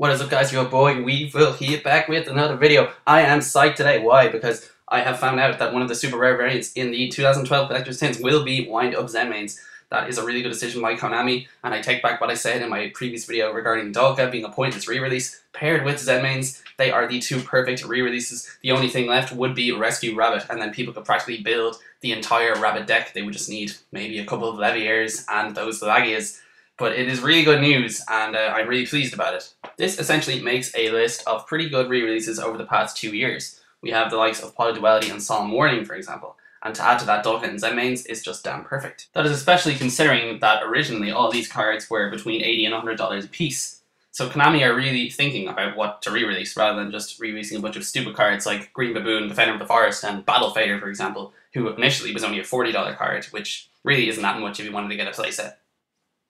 What is up, guys? Your boy Weevil here, back with another video. I am psyched today. Why? Because I have found out that one of the super rare variants in the 2012 Collector's Tins will be Wind-Up Zenmaines. That is a really good decision by Konami, and I take back what I said in my previous video regarding Dolphin being a pointless re-release. Paired with Zenmaines, they are the two perfect re-releases. The only thing left would be Rescue Rabbit, and then people could practically build the entire Rabbit deck. They would just need maybe a couple of Lagias and those Lagias. But it is really good news, and I'm really pleased about it. This essentially makes a list of pretty good re-releases over the past 2 years. We have the likes of Poly Duality and Solemn Warning, for example. And to add to that, Dolphin Zenmaines is just damn perfect. That is especially considering that originally all these cards were between $80 and $100 a piece. So Konami are really thinking about what to re-release rather than just re-releasing a bunch of stupid cards like Green Baboon, Defender of the Forest, and Battlefader, for example, who initially was only a $40 card, which really isn't that much if you wanted to get a playset.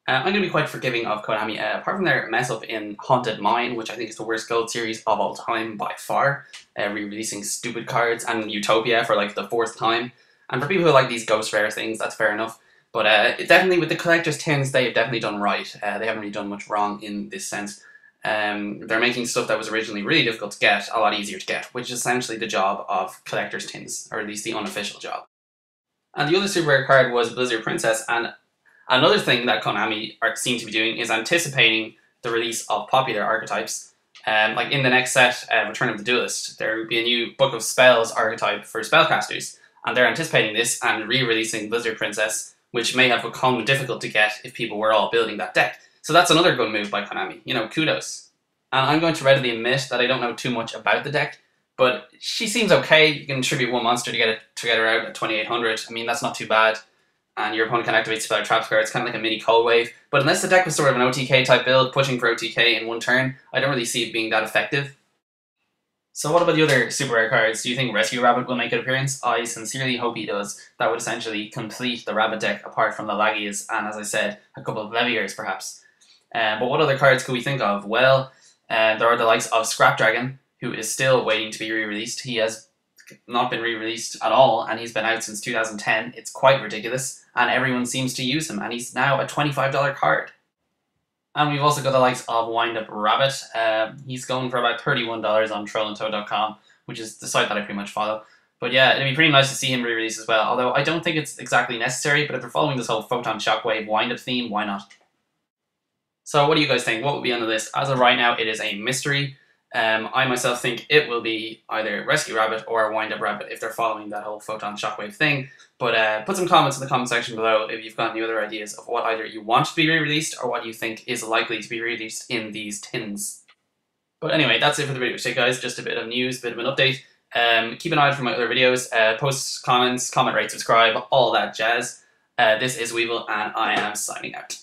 I'm going to be quite forgiving of Konami, apart from their mess up in Haunted Mine, which I think is the worst gold series of all time by far, re-releasing stupid cards, and Utopia for like the 4th time. And for people who like these Ghost rare things, that's fair enough. But definitely with the Collector's Tins, they have definitely done right. They haven't really done much wrong in this sense. They're making stuff that was originally really difficult to get a lot easier to get, which is essentially the job of Collector's Tins, or at least the unofficial job. And the other super rare card was Blizzard Princess, and another thing that Konami seem to be doing is anticipating the release of popular archetypes. Like in the next set, Return of the Duelist, there will be a new Book of Spells archetype for spellcasters, and they're anticipating this and re-releasing Blizzard Princess, which may have become difficult to get if people were all building that deck. So that's another good move by Konami. You know, kudos. And I'm going to readily admit that I don't know too much about the deck, but she seems okay. You can tribute one monster to get it to get her out at 2,800. I mean, that's not too bad. And your opponent can activate Spell or Trap cards, kind of like a mini Cold Wave. But unless the deck was sort of an OTK type build, pushing for OTK in one turn, I don't really see it being that effective. So what about the other super rare cards? Do you think Rescue Rabbit will make an appearance? I sincerely hope he does. That would essentially complete the Rabbit deck apart from the Lagias and, as I said, a couple of Leviers perhaps. But what other cards could we think of? Well, there are the likes of Scrap Dragon, who is still waiting to be re-released. He has not been re-released at all, and he's been out since 2010. It's quite ridiculous, and everyone seems to use him, and he's now a $25 card. And we've also got the likes of Windup Rabbit. He's going for about $31 on trollandtoe.com, which is the site that I pretty much follow. But yeah, it'd be pretty nice to see him re-release as well, although I don't think it's exactly necessary, but if they're following this whole Photon Shockwave Windup theme, why not? So what do you guys think? What would be on the list? As of right now, it is a mystery. I myself think it will be either Rescue Rabbit or Wind-Up Rabbit if they're following that whole Photon Shockwave thing. But put some comments in the comment section below if you've got any other ideas of what either you want to be re-released or what you think is likely to be re-released in these tins. But anyway, that's it for the video today, guys. Just a bit of news, a bit of an update. Keep an eye out for my other videos. Posts, comments, comment, rate, subscribe, all that jazz. This is Weevil, and I am signing out.